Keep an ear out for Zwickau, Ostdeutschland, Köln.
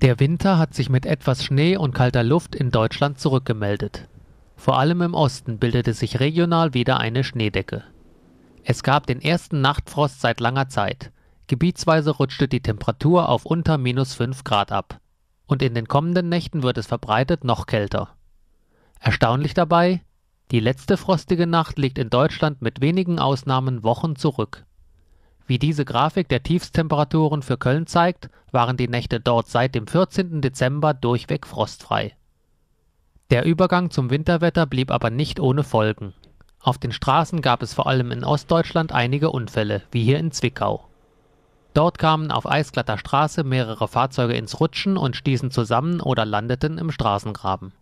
Der Winter hat sich mit etwas Schnee und kalter Luft in Deutschland zurückgemeldet. Vor allem im Osten bildete sich regional wieder eine Schneedecke. Es gab den ersten Nachtfrost seit langer Zeit. Gebietsweise rutschte die Temperatur auf unter -5 Grad ab. Und in den kommenden Nächten wird es verbreitet noch kälter. Erstaunlich dabei, die letzte frostige Nacht liegt in Deutschland mit wenigen Ausnahmen Wochen zurück. Wie diese Grafik der Tiefsttemperaturen für Köln zeigt, waren die Nächte dort seit dem 14. Dezember durchweg frostfrei. Der Übergang zum Winterwetter blieb aber nicht ohne Folgen. Auf den Straßen gab es vor allem in Ostdeutschland einige Unfälle, wie hier in Zwickau. Dort kamen auf eisglatter Straße mehrere Fahrzeuge ins Rutschen und stießen zusammen oder landeten im Straßengraben.